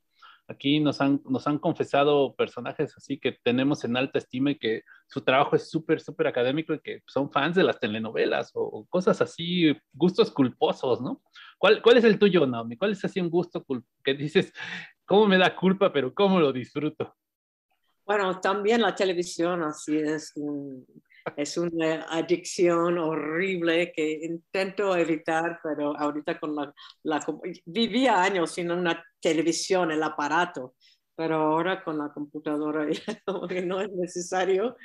Aquí nos han confesado personajes así que tenemos en alta estima y que su trabajo es súper, súper académico y que son fans de las telenovelas o cosas así, gustos culposos, ¿no? ¿Cuál es el tuyo, Naomi? ¿Cuál es así un gusto que dices, cómo me da culpa, pero cómo lo disfruto? Bueno, también la televisión así es es una adicción horrible que intento evitar, pero ahorita con vivía años sin una televisión, el aparato, pero ahora con la computadora como que no es necesario.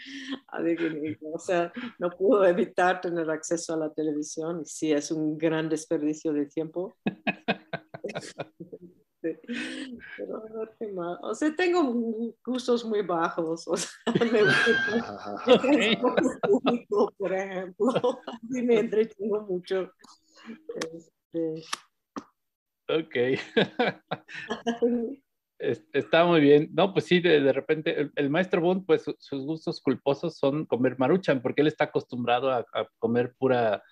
O sea, no puedo evitar tener acceso a la televisión. Y sí, es un gran desperdicio de tiempo. Pero, o sea, tengo gustos muy bajos, o sea, me gusta público, por ejemplo, así me entretengo mucho. Ok. Está muy bien. No, pues sí, de repente el maestro Bond, pues sus gustos culposos son comer Maruchan, porque él está acostumbrado a comer pura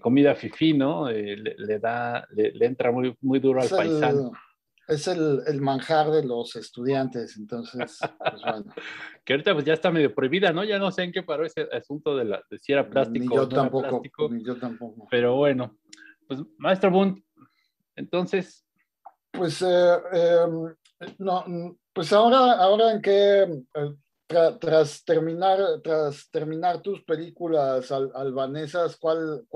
comida fifí, ¿no? Le entra muy, muy duro al paisano. Es el manjar de los estudiantes, entonces, pues bueno. Que ahorita pues ya está medio prohibida, ¿no? Ya no sé en qué paró ese asunto de si era plástico ni yo o no tampoco, era plástico. Ni yo tampoco. Pero bueno, pues maestro Bund, entonces. Pues, no, pues ahora en que tras terminar tus películas albanesas, ¿Cuál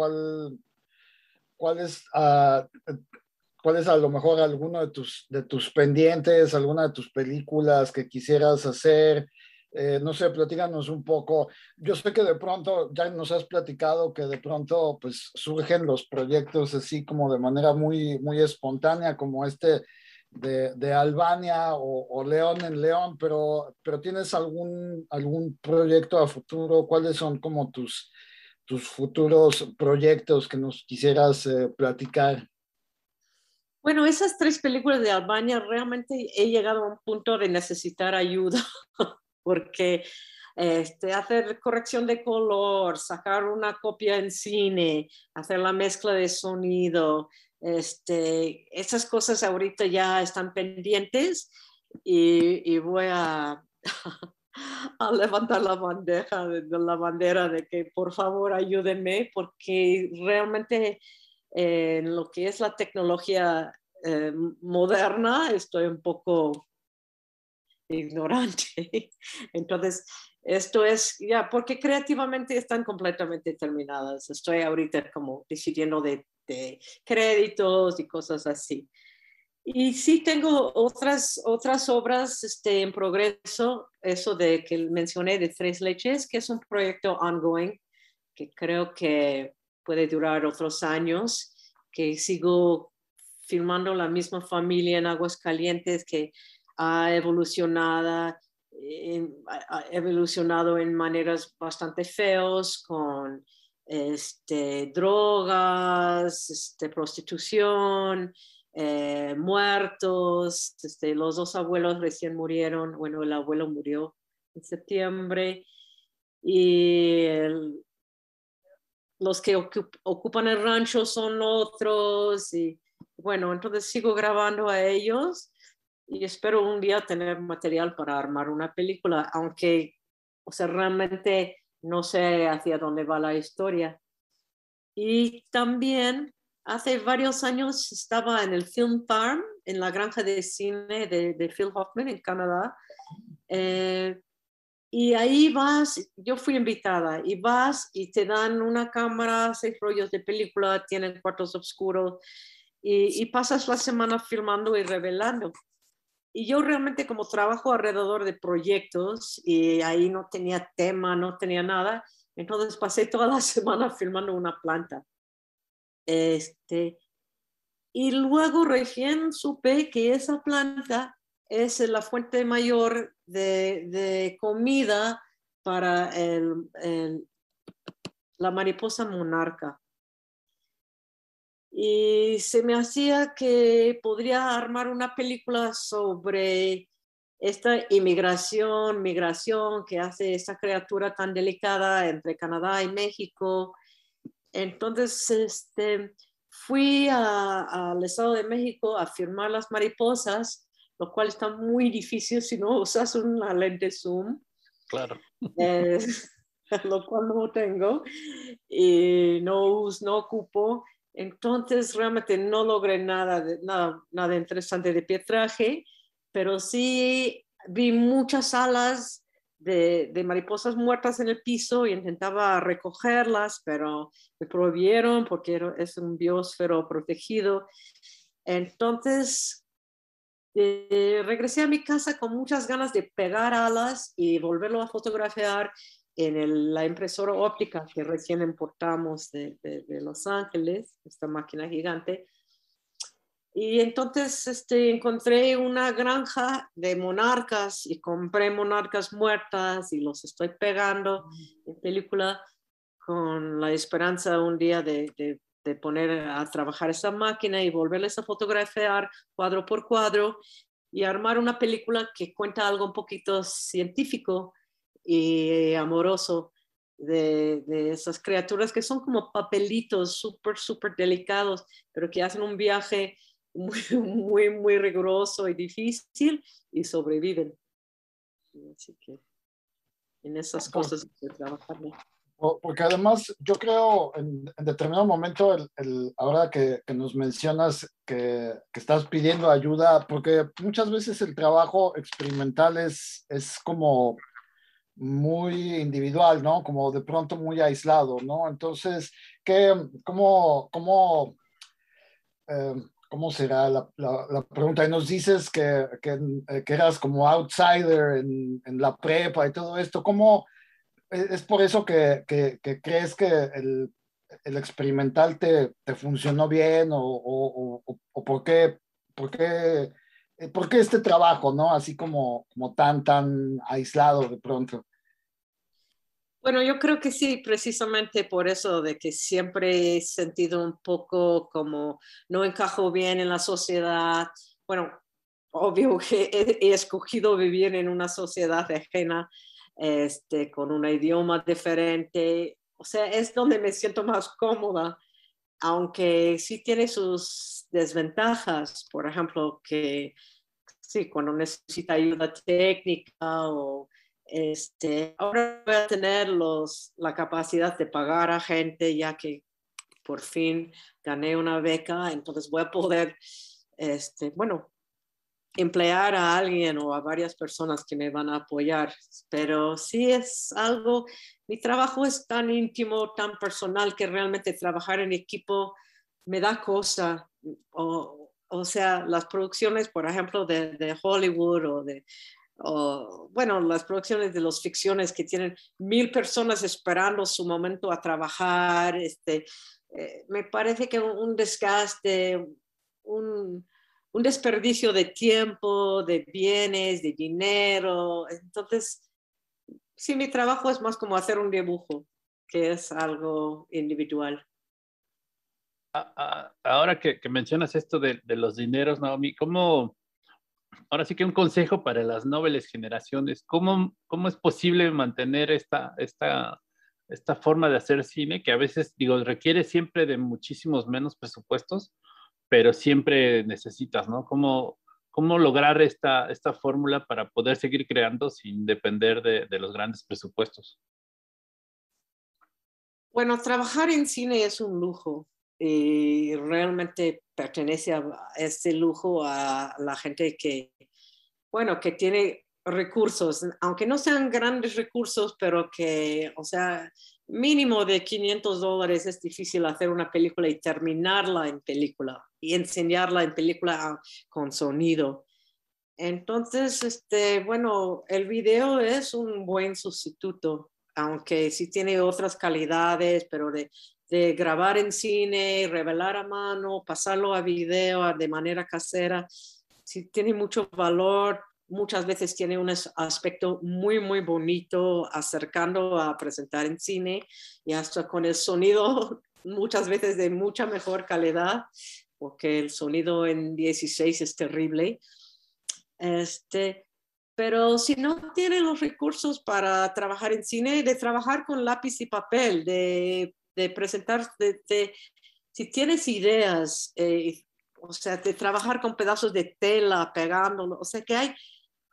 es a lo mejor alguno de tus pendientes, alguna de tus películas que quisieras hacer? No sé, platícanos un poco. Yo sé que de pronto, ya nos has platicado que de pronto pues surgen los proyectos así como de manera muy, muy espontánea, como de Albania o León en León, pero ¿tienes algún proyecto a futuro? ¿Cuáles son como tus futuros proyectos que nos quisieras platicar? Bueno, esas tres películas de Albania, realmente he llegado a un punto de necesitar ayuda, porque hacer corrección de color, sacar una copia en cine, hacer la mezcla de sonido, esas cosas ahorita ya están pendientes y voy a levantar la bandera de que por favor ayúdenme, porque realmente en lo que es la tecnología moderna estoy un poco ignorante. Entonces, esto es ya, porque creativamente están completamente terminadas. Estoy ahorita como decidiendo de créditos y cosas así. Y sí tengo otras obras en progreso, eso de que mencioné de Tres Leches, que es un proyecto ongoing, que creo que puede durar otros años, que sigo filmando la misma familia en Aguascalientes que ha evolucionado en maneras bastante feas, con drogas, prostitución, muertos, los dos abuelos recién murieron, bueno, el abuelo murió en septiembre, y los que ocupan el rancho son otros, y bueno, entonces sigo grabando a ellos, y espero un día tener material para armar una película, aunque, o sea, realmente no sé hacia dónde va la historia. Y también, hace varios años estaba en el Film Farm, en la granja de cine de Phil Hoffman en Canadá. Y ahí vas, yo fui invitada, y vas y te dan una cámara, 6 rollos de película, tienen cuartos oscuros, y pasas la semana filmando y revelando. Y yo realmente, como trabajo alrededor de proyectos, y ahí no tenía tema, no tenía nada, entonces pasé toda la semana filmando una planta. Y luego recién supe que esa planta es la fuente mayor de comida para la mariposa monarca. Y se me hacía que podría armar una película sobre esta migración que hace esta criatura tan delicada entre Canadá y México. Entonces fui al Estado de México a filmar las mariposas, lo cual está muy difícil si no usas una lente zoom. Claro. Lo cual no tengo y no ocupo. Entonces realmente no logré nada interesante de pietraje, pero sí vi muchas alas de mariposas muertas en el piso y intentaba recogerlas, pero me prohibieron porque es un biosfero protegido. Entonces regresé a mi casa con muchas ganas de pegar alas y volverlo a fotografiar en la impresora óptica que recién importamos de Los Ángeles, esta máquina gigante. Y entonces encontré una granja de monarcas y compré monarcas muertas y los estoy pegando en película con la esperanza un día de poner a trabajar esa máquina y volverles a fotografiar cuadro por cuadro y armar una película que cuenta algo un poquito científico y amoroso de esas criaturas que son como papelitos súper delicados, pero que hacen un viaje muy riguroso y difícil y sobreviven. Así que en esas cosas de trabajar. Porque además yo creo en determinado momento, ahora que nos mencionas que estás pidiendo ayuda, porque muchas veces el trabajo experimental es como muy individual, ¿no? Como de pronto muy aislado, ¿no? Entonces, ¿Cómo será la pregunta? Y nos dices que eras como outsider en la prepa y todo esto. ¿Cómo es por eso que crees que el experimental te funcionó bien? ¿O por qué este trabajo, ¿no? Así como tan aislado de pronto. Bueno, yo creo que sí, precisamente por eso de que siempre he sentido un poco como no encajo bien en la sociedad. Bueno, obvio que he escogido vivir en una sociedad ajena, con un idioma diferente. O sea, es donde me siento más cómoda, aunque sí tiene sus desventajas. Por ejemplo, que sí, cuando necesita ayuda técnica o... ahora voy a tener la capacidad de pagar a gente, ya que por fin gané una beca, entonces voy a poder emplear a alguien o a varias personas que me van a apoyar. Pero sí es algo, mi trabajo es tan íntimo, tan personal, que realmente trabajar en equipo me da cosa, o o sea, las producciones, por ejemplo, de Hollywood o de, bueno, las producciones de las ficciones que tienen 1000 personas esperando su momento a trabajar, me parece que un desgaste, un desperdicio de tiempo, de bienes, de dinero. Entonces, sí, mi trabajo es más como hacer un dibujo, que es algo individual. Ahora que mencionas esto de los dineros, Naomi, ¿cómo? Ahora sí que un consejo para las noveles generaciones. ¿Cómo es posible mantener esta forma de hacer cine que a veces, digo, requiere siempre de muchísimos menos presupuestos, pero siempre necesitas, ¿no? ¿Cómo lograr esta fórmula para poder seguir creando sin depender de los grandes presupuestos? Bueno, trabajar en cine es un lujo. Y realmente pertenece a este lujo a la gente que, bueno, que tiene recursos, aunque no sean grandes recursos, pero que, o sea, mínimo de $500 es difícil hacer una película y terminarla en película y enseñarla en película con sonido. Entonces, bueno, el video es un buen sustituto, aunque sí tiene otras calidades, pero de grabar en cine, revelar a mano, pasarlo a video de manera casera, sí tiene mucho valor. Muchas veces tiene un aspecto muy, muy bonito, acercando a presentar en cine y hasta con el sonido, muchas veces de mucha mejor calidad, porque el sonido en 16 es terrible. Pero si no tiene los recursos para trabajar en cine, de trabajar con lápiz y papel, de presentar, si tienes ideas, o sea, de trabajar con pedazos de tela, pegándolo, o sea que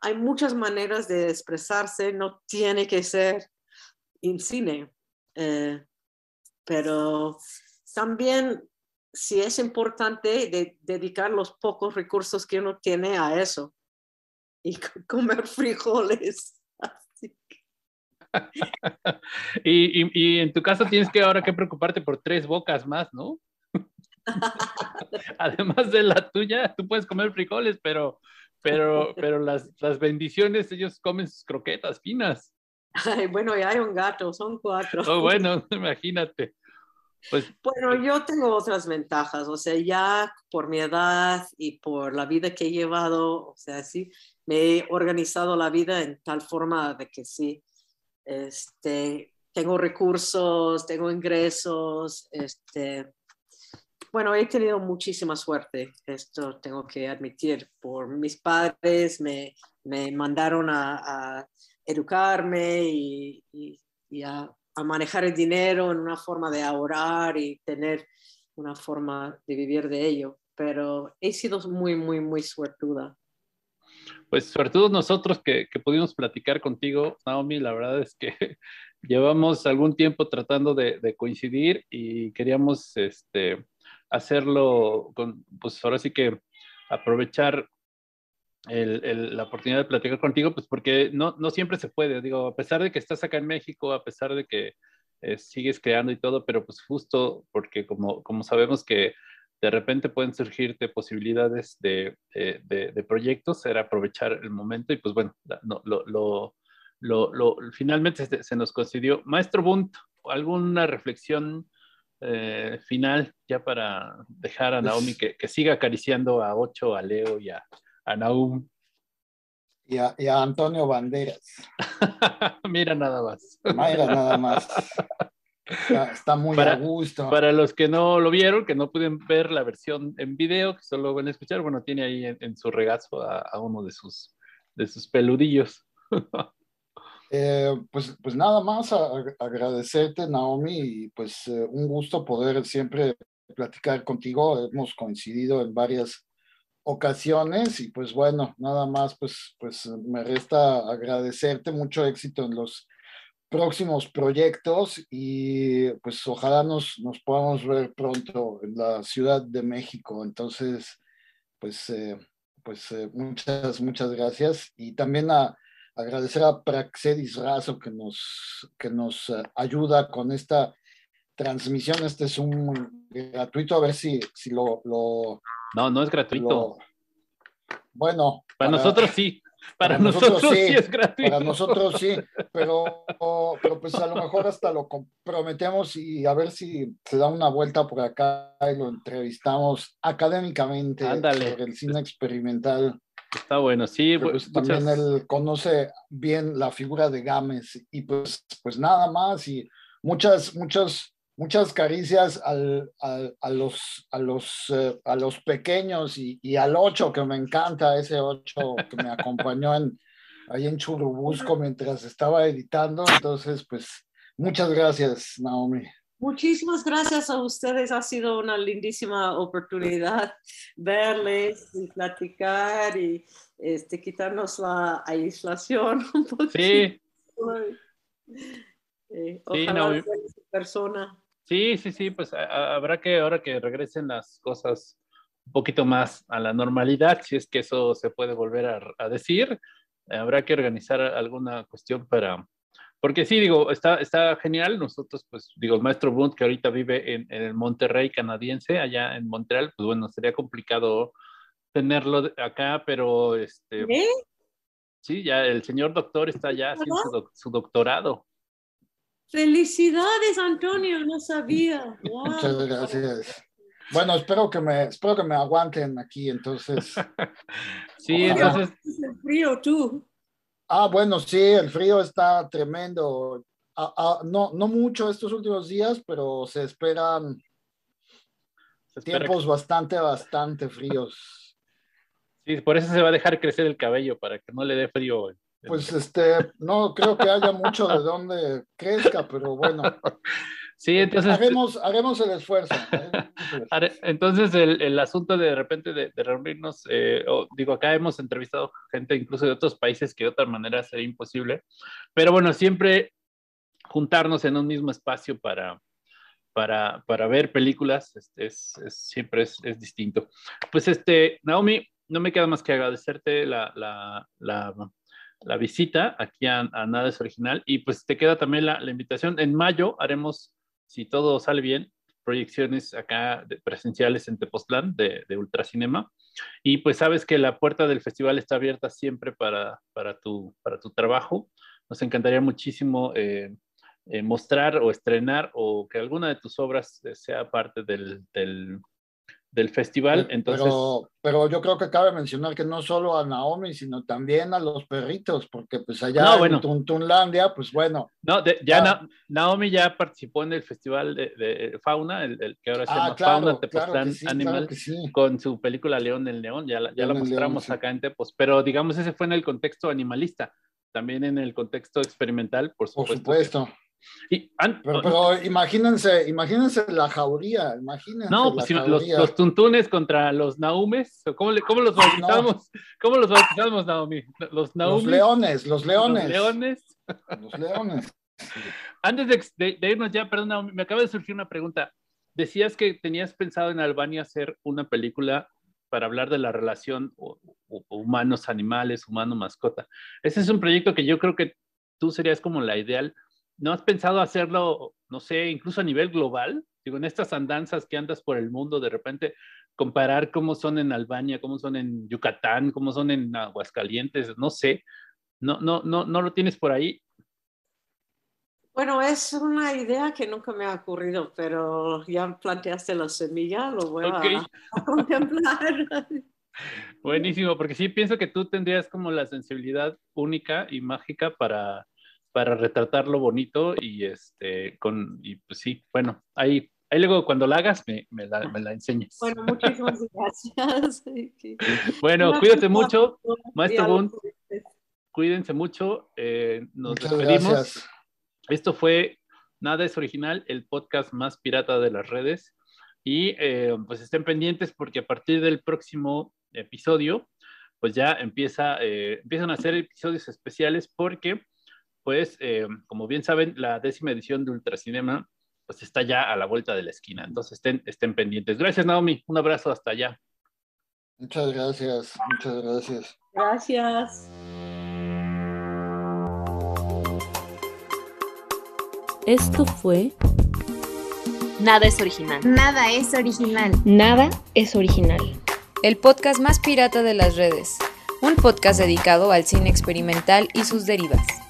hay muchas maneras de expresarse, no tiene que ser en cine. Pero también sí es importante dedicar los pocos recursos que uno tiene a eso y comer frijoles. Así que... y en tu caso tienes que ahora que preocuparte por 3 bocas más, ¿no? Además de la tuya, tú puedes comer frijoles, pero las bendiciones, ellos comen sus croquetas finas. Ay, bueno, y hay un gato, son 4. Oh, bueno, imagínate. Pues, bueno, yo tengo otras ventajas, o sea, ya por mi edad y por la vida que he llevado, o sea, sí, me he organizado la vida en tal forma de que sí, tengo recursos, tengo ingresos, bueno, he tenido muchísima suerte, esto tengo que admitir. Por mis padres me mandaron a educarme y a manejar el dinero en una forma de ahorrar y tener una forma de vivir de ello. Pero he sido muy, muy, muy suertuda. Pues suertudos nosotros que pudimos platicar contigo, Naomi. La verdad es que llevamos algún tiempo tratando de coincidir y queríamos hacerlo con, pues ahora sí que aprovechar la oportunidad de platicar contigo, pues porque no siempre se puede, digo, a pesar de que estás acá en México, a pesar de que sigues creando y todo, pero pues justo porque como sabemos que de repente pueden surgirte posibilidades de proyectos, era aprovechar el momento y pues bueno, finalmente se nos concedió. Maestro Bunt, ¿alguna reflexión final ya para dejar a Naomi que siga acariciando a Ocho, a Leo y a Nahum? Y a Antonio Banderas. Mira nada más. Mira nada más. Está muy a gusto. Para los que no lo vieron, que no pueden ver la versión en video, que solo van a escuchar, bueno, tiene ahí en su regazo a uno de sus peludillos. Pues nada más agradecerte, Naomi, y pues un gusto poder siempre platicar contigo. Hemos coincidido en varias ocasiones y pues bueno, nada más pues me resta agradecerte, mucho éxito en los próximos proyectos y pues ojalá nos podamos ver pronto en la Ciudad de México. Entonces pues muchas gracias y también agradecer a Praxedis Razo que nos ayuda con esta transmisión. Este es un gratuito, a ver si lo... No, no es gratuito. Bueno. Para nosotros sí. Para nosotros sí es gratuito. Para nosotros sí, pero pues a lo mejor hasta lo comprometemos y a ver si se da una vuelta por acá y lo entrevistamos académicamente. Ándale. Sobre el cine experimental. Está bueno, sí. Pues, también él conoce bien la figura de Gámez y pues nada más y muchas caricias a los pequeños y al Ocho, que me encanta, ese Ocho que me acompañó ahí en Churubusco mientras estaba editando. Entonces, pues, muchas gracias, Naomi. Muchísimas gracias a ustedes. Ha sido una lindísima oportunidad verles y platicar y quitarnos la aislación un poquito. Sí. Ojalá sea esa persona. Sí, pues habrá que, ahora que regresen las cosas un poquito más a la normalidad, si es que eso se puede volver a decir, habrá que organizar alguna cuestión para... Porque sí, digo, está genial. Nosotros, pues, digo, el maestro Bund, que ahorita vive en el Monterrey canadiense, allá en Montreal, pues bueno, sería complicado tenerlo acá, pero ¿eh? Sí, ya el señor doctor está allá haciendo su doctorado. Felicidades, Antonio, no sabía. Wow. Muchas gracias. Bueno, espero que me aguanten aquí, entonces. Sí, ojalá. Entonces. Es el frío, tú. Ah, bueno, sí, el frío está tremendo. No mucho estos últimos días, pero se esperan tiempos bastante fríos. Sí, por eso se va a dejar crecer el cabello, para que no le dé frío. Pues no creo que haya mucho de donde crezca, pero bueno. Sí, entonces. Haremos el esfuerzo. Entonces, el asunto de repente de reunirnos, digo, acá hemos entrevistado gente incluso de otros países que de otra manera sería imposible. Pero bueno, siempre juntarnos en un mismo espacio para ver películas siempre es distinto. Pues Naomi, no me queda más que agradecerte la visita aquí a Nada Es Original, y pues te queda también la invitación. En mayo haremos, si todo sale bien, proyecciones acá presenciales en Tepoztlán de Ultracinema, y pues sabes que la puerta del festival está abierta siempre para tu trabajo. Nos encantaría muchísimo mostrar o estrenar o que alguna de tus obras sea parte del festival, entonces... Pero yo creo que cabe mencionar que no solo a Naomi, sino también a los perritos, porque pues allá en Tuntunlandia, pues bueno... No, Naomi ya participó en el festival de Fauna, el que ahora se llama Fauna Tepoztlán Animal, sí, con su película León en León, ya la mostramos León, sí, acá en Tepoztlán, pero digamos ese fue en el contexto animalista, también en el contexto experimental, por supuesto. Por supuesto. Pero imagínense la jauría, los tuntunes contra los nahumes, ¿cómo los bautizamos? No. ¿Cómo los bautizamos, Naomi? Los leones. Antes de irnos ya, perdón, Naomi, me acaba de surgir una pregunta. Decías que tenías pensado en Albania hacer una película para hablar de la relación humanos-animales, humano-mascota. Ese es un proyecto que yo creo que tú serías como la ideal. ¿No has pensado hacerlo, no sé, incluso a nivel global? Digo, en estas andanzas que andas por el mundo, de repente comparar cómo son en Albania, cómo son en Yucatán, cómo son en Aguascalientes, no sé. No lo tienes por ahí. Bueno, es una idea que nunca me ha ocurrido, pero ya planteaste la semilla, lo voy a contemplar. Buenísimo, porque sí pienso que tú tendrías como la sensibilidad única y mágica para retratar lo bonito y pues sí, bueno, ahí luego cuando la hagas me la enseñas. Bueno, muchísimas gracias. Bueno, cuídate mucho, maestro Bund, cuídense mucho, nos despedimos. Gracias. Esto fue Nada Es Original, el podcast más pirata de las redes, y pues estén pendientes porque a partir del próximo episodio, pues ya empiezan a hacer episodios especiales porque pues, como bien saben, la 10ª edición de Ultracinema, pues está ya a la vuelta de la esquina. Entonces, estén pendientes. Gracias, Naomi. Un abrazo hasta allá. Muchas gracias. Muchas gracias. Gracias. Esto fue Nada es original. Nada es original. Nada es original. El podcast más pirata de las redes. Un podcast dedicado al cine experimental y sus derivas.